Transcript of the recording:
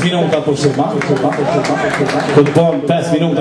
10 minuta, col 10 minuta.